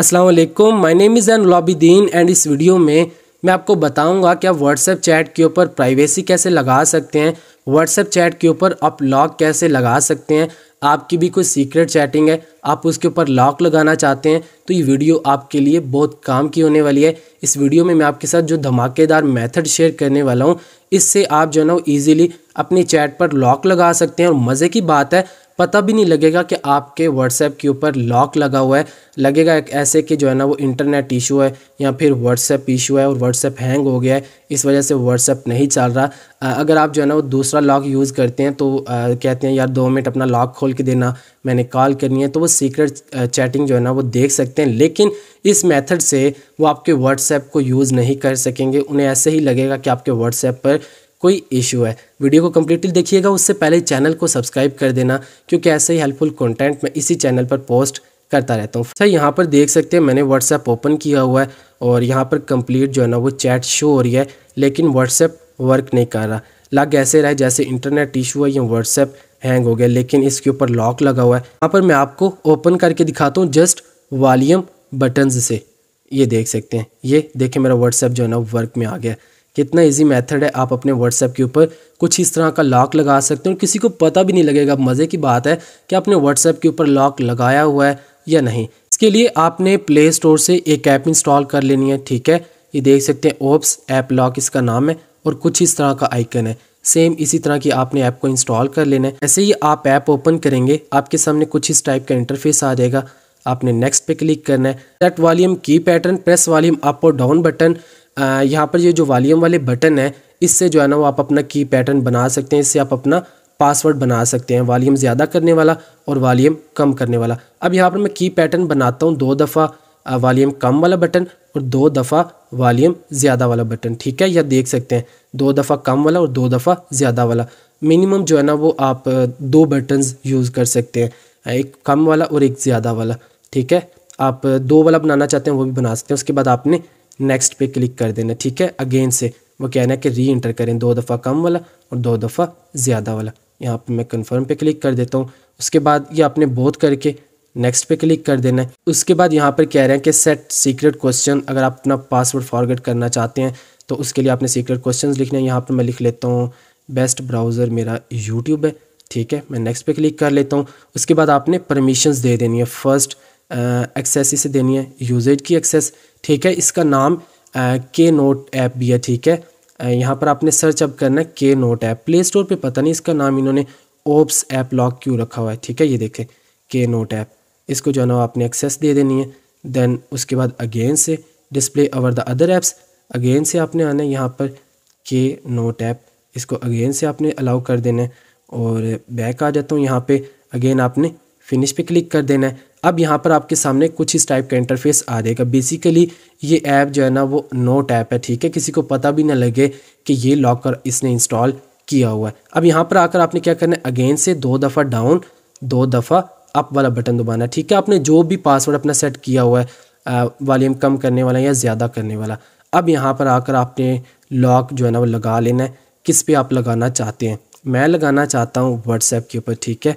अस्सलाम वालेकुम, my name is Zain ul Abidin and इस वीडियो में मैं आपको बताऊंगा कि आप व्हाट्सएप चैट के ऊपर प्राइवेसी कैसे लगा सकते हैं, व्हाट्सएप चैट के ऊपर आप लॉक कैसे लगा सकते हैं। आपकी भी कोई सीक्रेट चैटिंग है, आप उसके ऊपर लॉक लगाना चाहते हैं तो ये वीडियो आपके लिए बहुत काम की होने वाली है। इस वीडियो में मैं आपके साथ जो धमाकेदार मेथड शेयर करने वाला हूँ, इससे आप जो है ना ईज़िली अपनी चैट पर लॉक लगा सकते हैं और मज़े की बात है पता भी नहीं लगेगा कि आपके व्हाट्सएप के ऊपर लॉक लगा हुआ है। लगेगा एक ऐसे कि जो है ना वो इंटरनेट इशू है या फिर व्हाट्सएप इशू है और व्हाट्सएप हैंग हो गया है, इस वजह से व्हाट्सएप नहीं चल रहा। अगर आप जो है ना वो दूसरा लॉक यूज़ करते हैं तो कहते हैं यार 2 मिनट अपना लॉक खोल के देना, मैंने कॉल करनी है, तो वो सीक्रेट चैटिंग जो है ना वो देख सकते हैं। लेकिन इस मेथड से वो आपके व्हाट्सएप को यूज़ नहीं कर सकेंगे, उन्हें ऐसे ही लगेगा कि आपके व्हाट्सएप पर कोई इशू है। वीडियो को कम्प्लीटली देखिएगा, उससे पहले चैनल को सब्सक्राइब कर देना क्योंकि ऐसे ही हेल्पफुल कंटेंट मैं इसी चैनल पर पोस्ट करता रहता हूँ। अच्छा, यहाँ पर देख सकते हैं मैंने व्हाट्सएप ओपन किया हुआ है और यहाँ पर कंप्लीट जो है ना वो चैट शो हो रही है, लेकिन व्हाट्सएप वर्क नहीं कर रहा। लग ऐसे रहा है जैसे इंटरनेट इशू है या व्हाट्सएप हैंग हो गया, लेकिन इसके ऊपर लॉक लगा हुआ है। यहाँ पर मैं आपको ओपन करके दिखाता हूँ जस्ट वॉल्यूम बटन्स से, ये देख सकते हैं, ये देखें मेरा व्हाट्सएप जो है ना वर्क में आ गया। कितना इजी मेथड है, आप अपने व्हाट्सएप के ऊपर कुछ इस तरह का लॉक लगा सकते हैं और किसी को पता भी नहीं लगेगा। मज़े की बात है कि आपने व्हाट्सएप के ऊपर लॉक लगाया हुआ है या नहीं। इसके लिए आपने प्ले स्टोर से एक ऐप इंस्टॉल कर लेनी है, ठीक है, ये देख सकते हैं ओब्स ऐप लॉक इसका नाम है और कुछ इस तरह का आइकन है। सेम इसी तरह की आपने ऐप को इंस्टॉल कर लेना है। ऐसे ही आप ऐप ओपन करेंगे, आपके सामने कुछ इस टाइप का इंटरफेस आ जाएगा। आपने नेक्स्ट पे क्लिक करना है। सेट वॉल्यूम की पैटर्न, प्रेस वॉल्यूम अप और डाउन बटन, यहाँ पर ये जो वॉल्यूम वाले बटन है इससे जो है ना वो आप अपना की पैटर्न बना सकते हैं, इससे आप अपना पासवर्ड बना सकते हैं, वॉल्यूम ज़्यादा करने वाला और वॉल्यूम कम करने वाला। अब यहाँ पर मैं की पैटर्न बनाता हूँ, 2 दफ़ा वॉल्यूम कम वाला बटन और 2 दफ़ा वॉल्यूम ज़्यादा वाला बटन, ठीक है। यह देख सकते हैं 2 दफ़ा कम वाला और 2 दफ़ा ज़्यादा वाला। मिनिमम जो है ना वो आप 2 बटन्स यूज़ कर सकते हैं, एक कम वाला और एक ज़्यादा वाला, ठीक है। आप 2 वाला बनाना चाहते हैं वो भी बना सकते हैं। उसके बाद आपने नेक्स्ट पे क्लिक कर देना, ठीक है। अगेन से वो कहना है कि री इंटर करें, 2 दफ़ा कम वाला और 2 दफ़ा ज़्यादा वाला। यहाँ पे मैं कंफर्म पे क्लिक कर देता हूँ। उसके बाद ये आपने बोथ करके नेक्स्ट पे क्लिक कर देना है। उसके बाद यहाँ पर कह रहे हैं कि सेट सीक्रेट क्वेश्चन, अगर आप अपना पासवर्ड फॉरगेट करना चाहते हैं तो उसके लिए आपने सीक्रेट क्वेश्चन लिखने हैं। यहाँ पर मैं लिख लेता हूँ बेस्ट ब्राउज़र मेरा यूट्यूब है, ठीक है। मैं नेक्स्ट पे क्लिक कर लेता हूँ। उसके बाद आपने परमिशंस दे देनी है, फर्स्ट एक्सेस इसे देनी है, यूजेज की एक्सेस, ठीक है। इसका नाम के नोट ऐप भी है, ठीक है। यहाँ पर आपने सर्च अप करना है के नोट ऐप, प्ले स्टोर पे पता नहीं इसका नाम इन्होंने ओब्स ऐप लॉक क्यों रखा हुआ है, ठीक है। ये देखें के नोट ऐप, इसको जो है ना आपने एक्सेस दे देनी है। देन उसके बाद अगेन से display over the other apps, again से आपने आना है यहाँ पर के नोट ऐप, इसको अगेन से आपने अलाउ कर देना है और बैक आ जाता हूँ। यहाँ पर अगेन आपने फिनिश पे क्लिक कर देना है। अब यहाँ पर आपके सामने कुछ इस टाइप का इंटरफेस आ जाएगा। बेसिकली ये ऐप जो है ना वो नोट ऐप है, ठीक है, किसी को पता भी ना लगे कि ये लॉकर इसने इंस्टॉल किया हुआ है। अब यहाँ पर आकर आपने क्या करना है, अगेन से 2 दफ़ा डाउन 2 दफ़ा अप वाला बटन दबाना, ठीक है। आपने जो भी पासवर्ड अपना सेट किया हुआ है, वॉल्यूम कम करने वाला या ज़्यादा करने वाला, अब यहाँ पर आकर आपने लॉक जो है ना वो लगा लेना है। किस पे आप लगाना चाहते हैं, मैं लगाना चाहता हूँ व्हाट्सएप के ऊपर, ठीक है।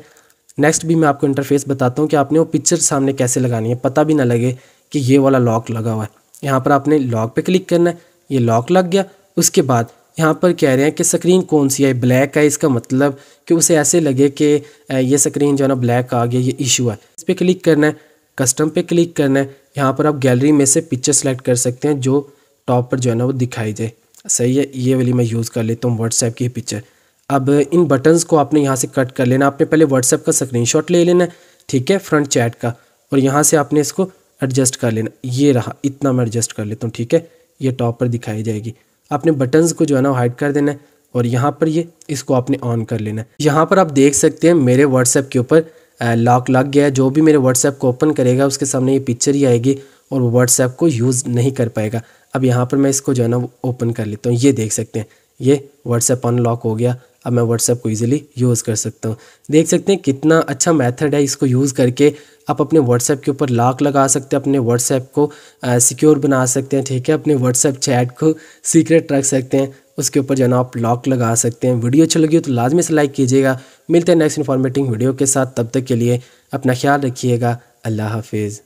नेक्स्ट भी मैं आपको इंटरफेस बताता हूँ कि आपने वो पिक्चर सामने कैसे लगानी है, पता भी ना लगे कि ये वाला लॉक लगा हुआ है। यहाँ पर आपने लॉक पे क्लिक करना है, ये लॉक लग गया। उसके बाद यहाँ पर कह रहे हैं कि स्क्रीन कौन सी है, ब्लैक है, इसका मतलब कि उसे ऐसे लगे कि ये स्क्रीन जो है ना ब्लैक आ गया, ये इशू है। इस पर क्लिक करना है, कस्टम पे क्लिक करना है। यहाँ पर आप गैलरी में से पिक्चर सेलेक्ट कर सकते हैं जो टॉप पर जो है ना वो दिखाई दे, सही है। ये वाली मैं यूज़ कर लेता हूँ व्हाट्सएप की पिक्चर। अब इन बटन्स को आपने यहाँ से कट कर लेना। आपने पहले व्हाट्सएप का स्क्रीनशॉट ले लेना, ठीक है, फ्रंट चैट का, और यहाँ से आपने इसको एडजस्ट कर लेना। ये रहा, इतना मैं एडजस्ट कर लेता हूँ, ठीक है। ये टॉप पर दिखाई जाएगी। आपने बटन्स को जो है ना हाइड कर देना है और यहाँ पर ये इसको आपने ऑन कर लेना है। यहाँ पर आप देख सकते हैं मेरे व्हाट्सएप के ऊपर लॉक लग गया है। जो भी मेरे व्हाट्सएप को ओपन करेगा उसके सामने ये पिक्चर ही आएगी और वो व्हाट्सएप को यूज़ नहीं कर पाएगा। अब यहाँ पर मैं इसको जो है ना ओपन कर लेता हूँ, ये देख सकते हैं ये व्हाट्सएप अनलॉक हो गया। अब मैं व्हाट्सएप को इजीली यूज़ कर सकता हूँ। देख सकते हैं कितना अच्छा मेथड है, इसको यूज़ करके आप अपने व्हाट्सएप के ऊपर लॉक लगा सकते हैं, अपने व्हाट्सएप को सिक्योर बना सकते हैं, ठीक है, अपने व्हाट्सएप चैट को सीक्रेट रख सकते हैं, उसके ऊपर जो है ना आप लॉक लगा सकते हैं। वीडियो अच्छी लगी हो तो लाजमी से लाइक कीजिएगा। मिलते हैं नेक्स्ट इन्फॉर्मेटिव वीडियो के साथ, तब तक के लिए अपना ख्याल रखिएगा। अल्लाह हाफिज़।